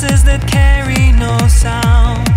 voices that carry no sound.